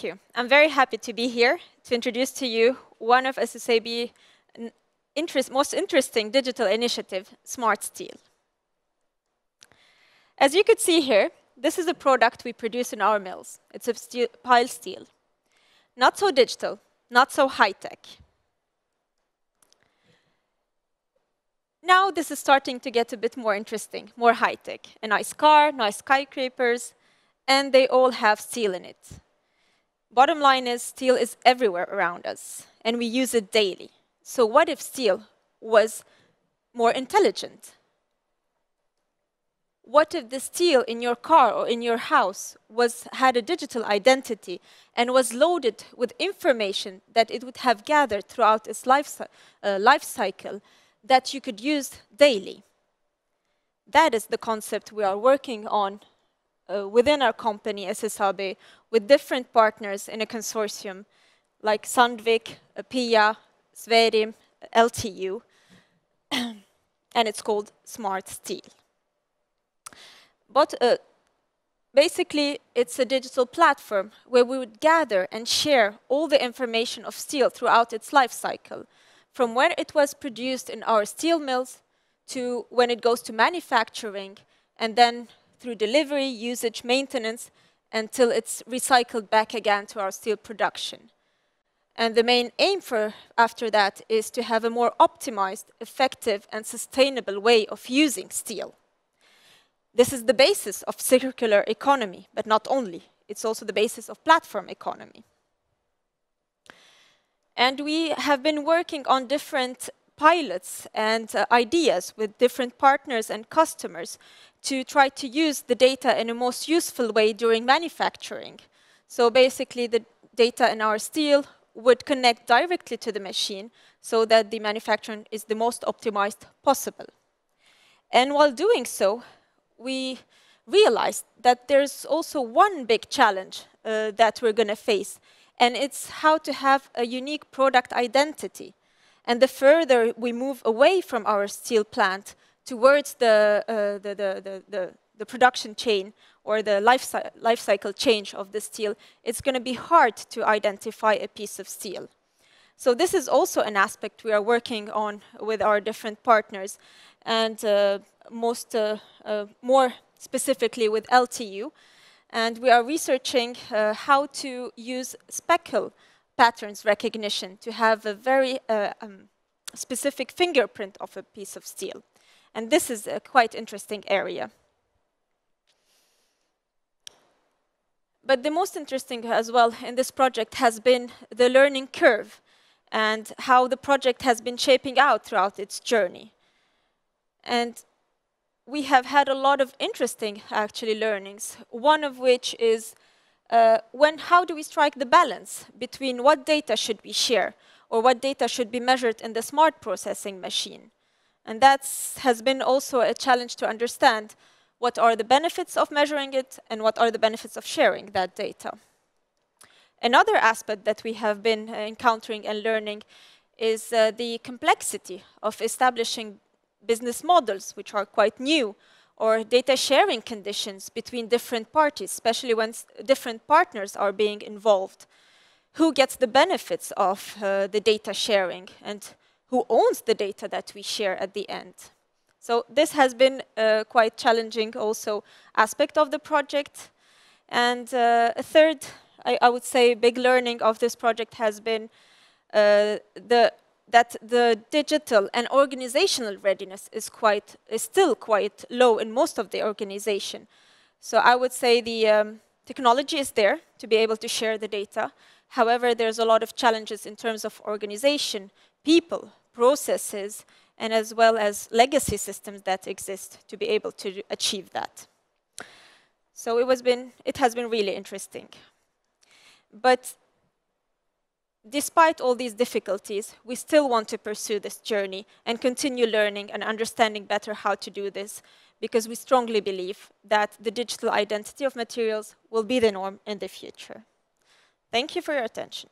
Thank you. I'm very happy to be here to introduce to you one of SSAB's most interesting digital initiative, Smart Steel. As you could see here, this is a product we produce in our mills. It's a pile steel. Not so digital, not so high-tech. Now this is starting to get a bit more interesting, more high-tech. A nice car, nice skyscrapers, and they all have steel in it. Bottom line is, steel is everywhere around us, and we use it daily. So what if steel was more intelligent? What if the steel in your car or in your house had a digital identity and was loaded with information that it would have gathered throughout its life cycle that you could use daily? That is the concept we are working on within our company, SSAB, with different partners in a consortium like Sandvik, PIA, Swerim, LTU, and it's called Smart Steel. But basically, it's a digital platform where we would gather and share all the information of steel throughout its life cycle, from when it was produced in our steel mills to when it goes to manufacturing, and then through delivery, usage, maintenance, until it's recycled back again to our steel production. And the main aim after that is to have a more optimized, effective, and sustainable way of using steel. This is the basis of circular economy, but not only. It's also the basis of platform economy. And we have been working on different pilots and ideas with different partners and customers to try to use the data in a most useful way during manufacturing. So basically the data in our steel would connect directly to the machine so that the manufacturing is the most optimized possible. And while doing so, we realized that there's also one big challenge that we're going to face, and it's how to have a unique product identity. And the further we move away from our steel plant towards the production chain or the life cycle change of the steel, it's going to be hard to identify a piece of steel. So this is also an aspect we are working on with our different partners, and more specifically with LTU. And we are researching how to use SPECKLE patterns recognition to have a very specific fingerprint of a piece of steel. And this is a quite interesting area. But the most interesting as well in this project has been the learning curve and how the project has been shaping out throughout its journey. And we have had a lot of interesting, actually, learnings, one of which is how do we strike the balance between what data should we share or what data should be measured in the smart processing machine. And that has been also a challenge to understand what are the benefits of measuring it and what are the benefits of sharing that data. Another aspect that we have been encountering and learning is the complexity of establishing business models, which are quite new, or data sharing conditions between different parties, especially when different partners are being involved. Who gets the benefits of the data sharing, and who owns the data that we share at the end? So this has been a quite challenging also aspect of the project. And a third, I would say, big learning of this project has been that the digital and organizational readiness is still quite low in most of the organization. So I would say the technology is there to be able to share the data. However, there's a lot of challenges in terms of organization, people, processes, and as well as legacy systems that exist to be able to achieve that. So it has been really interesting. But despite all these difficulties, we still want to pursue this journey and continue learning and understanding better how to do this, because we strongly believe that the digital identity of materials will be the norm in the future. Thank you for your attention.